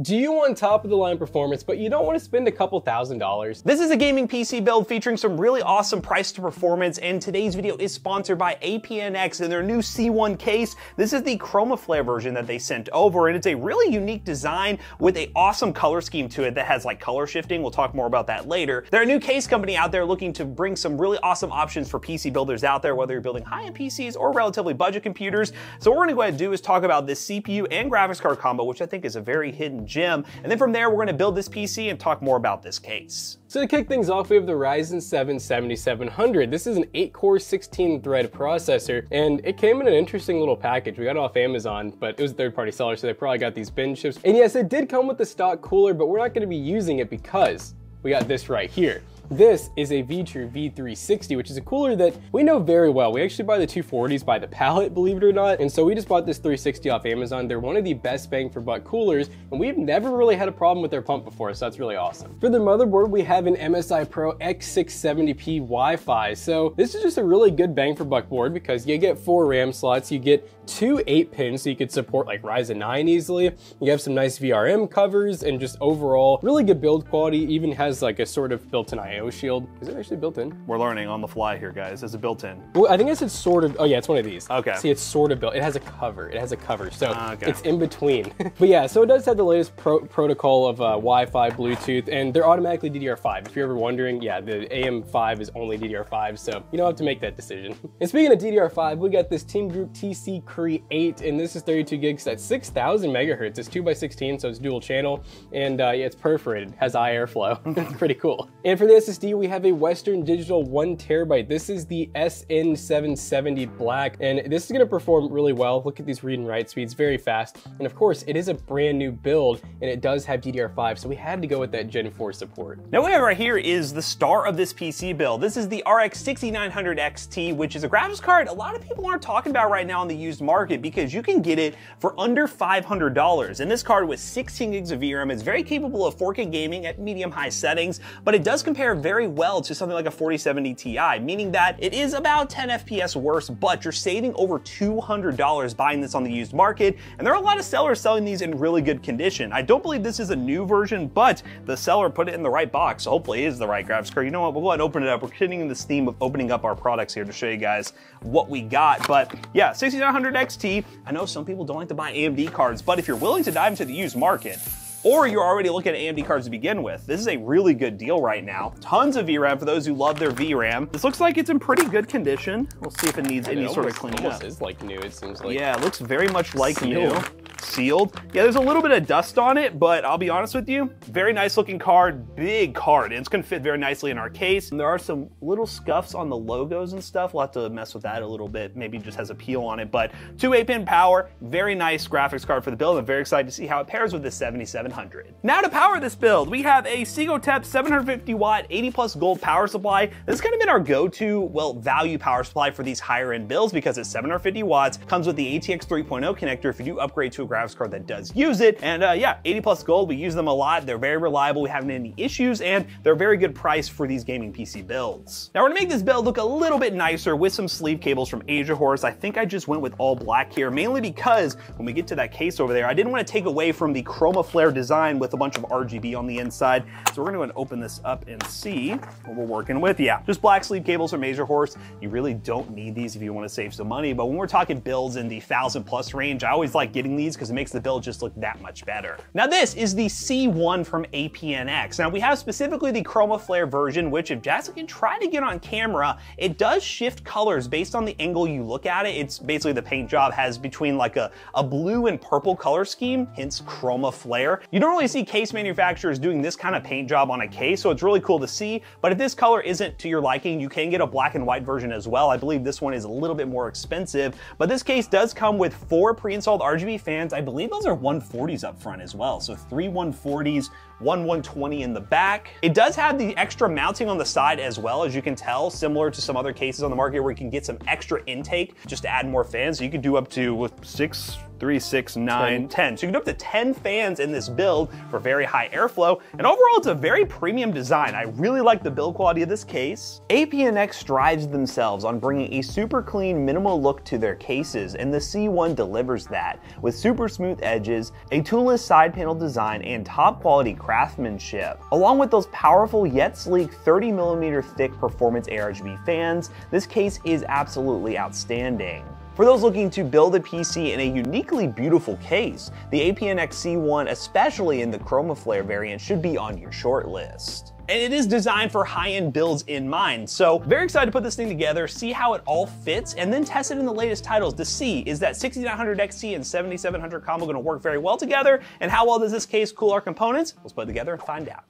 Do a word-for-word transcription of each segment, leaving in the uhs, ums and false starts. Do you want top-of-the-line performance, but you don't want to spend a couple thousand dollars? This is a gaming P C build featuring some really awesome price to performance, and today's video is sponsored by A P N X and their new C one case. This is the ChromaFlare version that they sent over, and it's a really unique design with an awesome color scheme to it that has like color shifting. We'll talk more about that later. They're a new case company out there looking to bring some really awesome options for P C builders out there, whether you're building high-end P Cs or relatively budget computers. So what we're gonna go ahead and do is talk about this C P U and graphics card combo, which I think is a very hidden gem, and then from there we're going to build this P C and talk more about this case. So to kick things off, we have the Ryzen seven seventy-seven hundred. This is an eight core, sixteen thread processor, and it came in an interesting little package. We got it off Amazon, but it was a third-party seller, so they probably got these bin chips. And yes, it did come with the stock cooler, but we're not going to be using it because we got this right here. This is a Vetroo V three sixty, which is a cooler that we know very well. We actually buy the two forties by the pallet, believe it or not. And so we just bought this three sixty off Amazon. They're one of the best bang for buck coolers, and we've never really had a problem with their pump before, so that's really awesome. For the motherboard, we have an M S I Pro X six seventy P Wi-Fi. So this is just a really good bang for buck board because you get four RAM slots, you get two eight pins, so you could support like Ryzen nine easily. You have some nice V R M covers and just overall really good build quality. Even has like a sort of built-in I O shield. Is it actually built-in? We're learning on the fly here, guys. Is it built-in? Well, I think I said sort of. Oh yeah, it's one of these. Okay. See, it's sort of built. It has a cover. It has a cover, so uh, okay. It's in between. But yeah, so it does have the latest pro protocol of uh, Wi-Fi, Bluetooth, and they're automatically D D R five. If you're ever wondering, yeah, the A M five is only D D R five, so you don't have to make that decision. And speaking of D D R five, we got this Team Group T C Create, and this is thirty-two gigs at six thousand megahertz. It's two by sixteen, so it's dual channel, and uh, yeah, it's perforated. Has high airflow. It's pretty cool. And for the S S D, we have a Western Digital one terabyte. This is the S N seven seventy Black, and this is going to perform really well. Look at these read and write speeds, very fast. And of course, it is a brand new build, and it does have D D R five, so we had to go with that Gen four support. Now what we have right here is the star of this P C build. This is the R X sixty-nine hundred X T, which is a graphics card a lot of people aren't talking about right now on the used market because you can get it for under five hundred dollars. And this card with sixteen gigs of V RAM is very capable of four K gaming at medium-high settings, but it does compare very well to something like a forty seventy Ti, meaning that it is about ten F P S worse, but you're saving over two hundred dollars buying this on the used market, and there are a lot of sellers selling these in really good condition. I don't believe this is a new version, but the seller put it in the right box, so hopefully it is the right graphics card. You know what, we'll go ahead and open it up. We're continuing this theme of opening up our products here to show you guys what we got, but yeah, sixty-nine hundred X T. I know some people don't like to buy A M D cards, but if you're willing to dive into the used market, or you're already looking at A M D cards to begin with, this is a really good deal right now. Tons of V RAM for those who love their V RAM. This looks like it's in pretty good condition. We'll see if it needs any sort of cleaning up. It is like new, it seems like. Yeah, it looks very much like new. Sealed. Yeah, there's a little bit of dust on it, but I'll be honest with you, very nice looking card, big card, and it's gonna fit very nicely in our case. And there are some little scuffs on the logos and stuff. We'll have to mess with that a little bit. Maybe it just has a peel on it, but two eight pin power, very nice graphics card for the build. I'm very excited to see how it pairs with the seventy-seven hundred. Now to power this build, we have a Segotep seven hundred fifty watt, eighty plus gold power supply. This has kind of been our go-to, well, value power supply for these higher end builds because it's seven hundred fifty watts, comes with the A T X three point oh connector if you do upgrade to a graphics card that does use it. And uh, yeah, eighty plus gold, we use them a lot. They're very reliable, we haven't had any issues, and they're a very good price for these gaming P C builds. Now we're gonna make this build look a little bit nicer with some sleeve cables from Asiahorse. I think I just went with all black here, mainly because when we get to that case over there, I didn't wanna take away from the ChromaFlare design with a bunch of R G B on the inside. So we're gonna open this up and see what we're working with. Yeah, just black sleeve cables from Asiahorse. You really don't need these if you wanna save some money, but when we're talking builds in the thousand plus range, I always like getting these because it makes the build just look that much better. Now this is the C one from A P N X. Now we have specifically the ChromaFlare version, which if Jackson can try to get on camera, it does shift colors based on the angle you look at it. It's basically the paint job has between like a, a blue and purple color scheme, hence ChromaFlare. You don't really see case manufacturers doing this kind of paint job on a case, so it's really cool to see, but if this color isn't to your liking, you can get a black and white version as well. I believe this one is a little bit more expensive, but this case does come with four pre-installed R G B fans. I believe those are one forties up front as well. So three one forties, one one twenty in the back. It does have the extra mounting on the side as well, as you can tell, similar to some other cases on the market where you can get some extra intake just to add more fans. So you could do up to six three, six, nine, ten. So you can do up to ten fans in this build for very high airflow. And overall, it's a very premium design. I really like the build quality of this case. A P N X strives themselves on bringing a super clean, minimal look to their cases, and the C one delivers that with super smooth edges, a toolless side panel design, and top quality craftsmanship. Along with those powerful yet sleek thirty millimeter thick performance A R G B fans, this case is absolutely outstanding. For those looking to build a P C in a uniquely beautiful case, the A P N X C one, especially in the ChromaFlare variant, should be on your short list. And it is designed for high-end builds in mind, so very excited to put this thing together, see how it all fits, and then test it in the latest titles to see is that sixty-nine hundred X T and seventy-seven hundred combo going to work very well together, and how well does this case cool our components? Let's put it together and find out.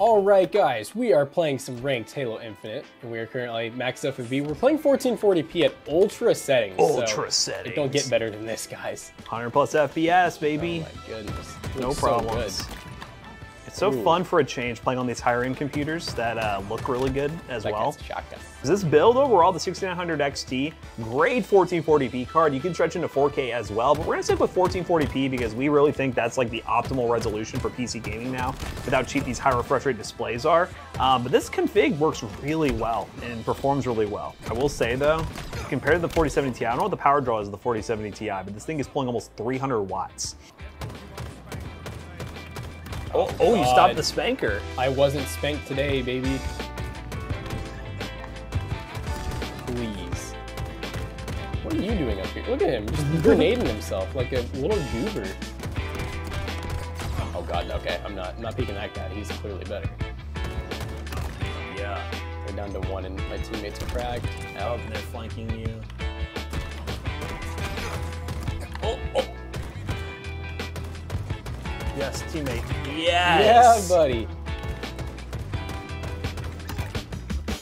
Alright guys, we are playing some ranked Halo Infinite, and we are currently maxed up in V. We're playing fourteen forty p at ultra settings. Ultra so settings. It don't get better than this, guys. one hundred plus F P S, baby. Oh my goodness. No problems. So it's so Ooh. fun for a change playing on these higher end computers that uh, look really good as that well. This build overall, the sixty-nine hundred X T, great fourteen forty p card. You can stretch into four K as well, but we're gonna stick with fourteen forty p because we really think that's like the optimal resolution for P C gaming now with how cheap these high refresh rate displays are. Um, but this config works really well and performs really well. I will say though, compared to the forty seventy Ti, I don't know what the power draw is of the forty seventy Ti, but this thing is pulling almost three hundred watts. Oh, oh, you God. Stopped the spanker. I wasn't spanked today, baby. Please. What are you doing up here? Look at him, just grenading himself like a little goober. Oh God, okay, I'm not, I'm not peeking that guy. He's clearly better. Yeah. We're down to one and my teammates are fragged. Oh, they're flanking you. Oh, oh. Yes, teammate. Yes! Yeah, buddy.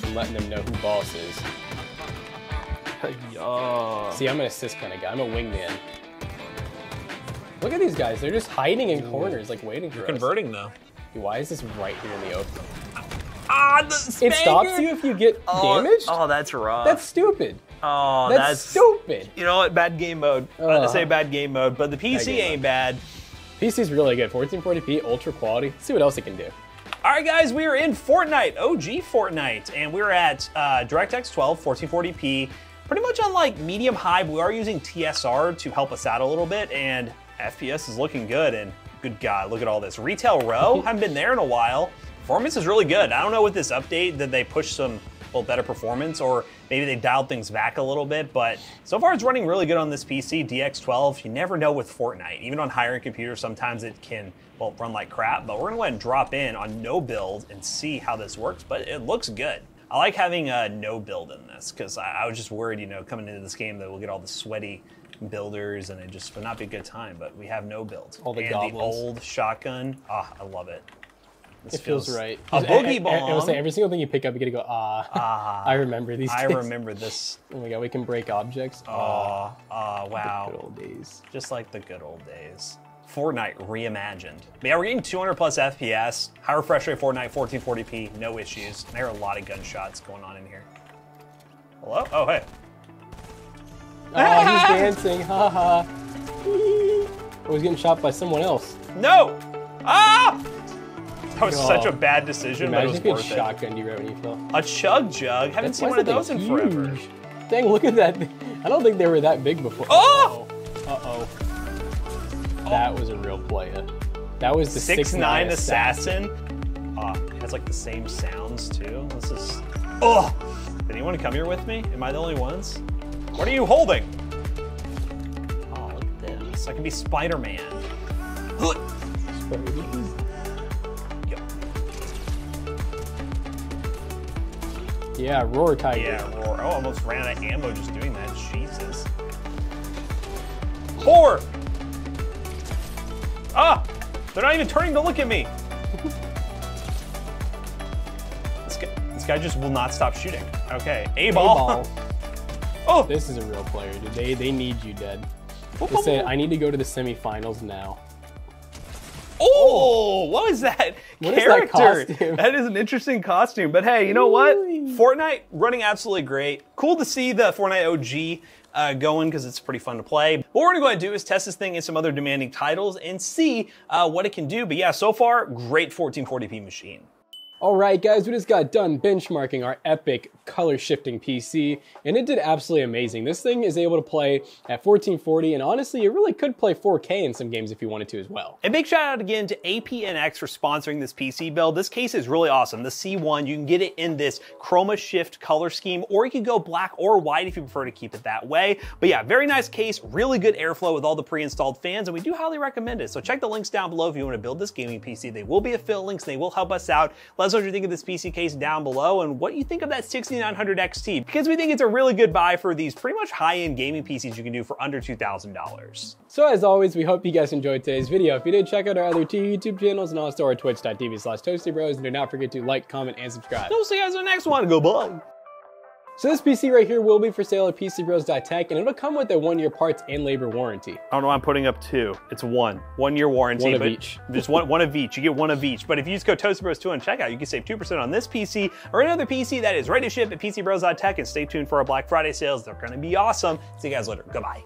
I'm letting them know who boss is. Yo. See, I'm an assist kind of guy. I'm a wingman. Look at these guys. They're just hiding in corners, like waiting for You're us. Converting, though. Why is this right here in the open? Ah, the spanker! It stops you if you get oh, damaged? Oh, that's rough. That's stupid. Oh, that's, that's stupid. You know what? Bad game mode. Uh, I say bad game mode, but the P C ain't bad. P C's really good, fourteen forty p, ultra quality. Let's see what else it can do. All right guys, we are in Fortnite, O G Fortnite, and we're at uh, DirectX twelve, fourteen forty p, pretty much on like medium high, but we are using T S R to help us out a little bit, and F P S is looking good, and good God, look at all this. Retail row, haven't been there in a while. Performance is really good. I don't know with this update that they pushed some well, better performance, or maybe they dialed things back a little bit, but so far it's running really good on this P C, D X twelve. You never know with Fortnite. Even on higher-end computers, sometimes it can, well, run like crap, but we're gonna go ahead and drop in on no build and see how this works, but it looks good. I like having a no build in this, because I, I was just worried, you know, coming into this game that we'll get all the sweaty builders and it just would not be a good time, but we have no build. All the goblins. And the old shotgun, ah, I love it. This it feels, feels right. A boogie bomb. It'll say every single thing you pick up, you get to go, ah, ah I remember these I things. remember this. Oh my God, we can break objects. Ah, oh, ah, oh, wow. The good old days. Just like the good old days. Fortnite reimagined. But yeah, we're getting two hundred plus F P S, high refresh rate Fortnite, fourteen forty p, no issues. And there are a lot of gunshots going on in here. Hello? Oh, hey. Oh, ah! He's dancing, haha. Ha. I was getting shot by someone else. No! Ah! That was Yo, such a bad decision, but it was worth it. Shotgun derailment, you know? A chug jug? Haven't That's seen one of those in huge. forever. Dang, look at that. I don't think they were that big before. Oh! Uh-oh. Oh. That was a real player. That was the six nine assassin. assassin. Oh, it has like the same sounds too. This is, oh! Did anyone come here with me? Am I the only ones? What are you holding? Oh, look at this. I can be Spider-Man. Spider-Man. Yeah, roar tiger. Yeah, roar. Oh, almost ran out of ammo just doing that. Jesus. Four. Ah, they're not even turning to look at me. This guy, this guy just will not stop shooting. Okay, a ball. A ball. Oh, this is a real player, dude. They they need you dead. They oh, said, oh. I need to go to the semifinals now. Oh, what was that what character? Is that costume? That is an interesting costume. But hey, you know what? Fortnite running absolutely great. Cool to see the Fortnite O G uh, going because it's pretty fun to play. What we're gonna go ahead and do is test this thing in some other demanding titles and see uh, what it can do. But yeah, so far, great fourteen forty p machine. All right, guys, we just got done benchmarking our epic color shifting P C, and it did absolutely amazing. This thing is able to play at fourteen forty, and honestly, it really could play four K in some games if you wanted to as well. And big shout out again to A P N X for sponsoring this P C build. This case is really awesome. The C one, you can get it in this chroma shift color scheme, or you can go black or white if you prefer to keep it that way. But yeah, very nice case, really good airflow with all the pre-installed fans, and we do highly recommend it. So check the links down below if you want to build this gaming P C. They will be affiliate links, they will help us out. Let what you think of this P C case down below and what you think of that sixty-nine hundred X T, because we think it's a really good buy for these pretty much high-end gaming P Cs you can do for under two thousand dollars. So as always, we hope you guys enjoyed today's video. If you did, check out our other two YouTube channels and also our twitch dot t v slash toasty bros, and do not forget to like, comment, and subscribe. So we'll see you guys in the next one. Goodbye. So this P C right here will be for sale at p c bros dot tech, and it'll come with a one-year parts and labor warranty. I don't know why I'm putting up two. It's one. One-year warranty. One of but each. Just one, one of each. You get one of each. But if you just go Toasty Bros two on checkout, you can save two percent on this P C or another P C that is ready to ship at p c bros dot tech, and stay tuned for our Black Friday sales. They're going to be awesome. See you guys later. Goodbye.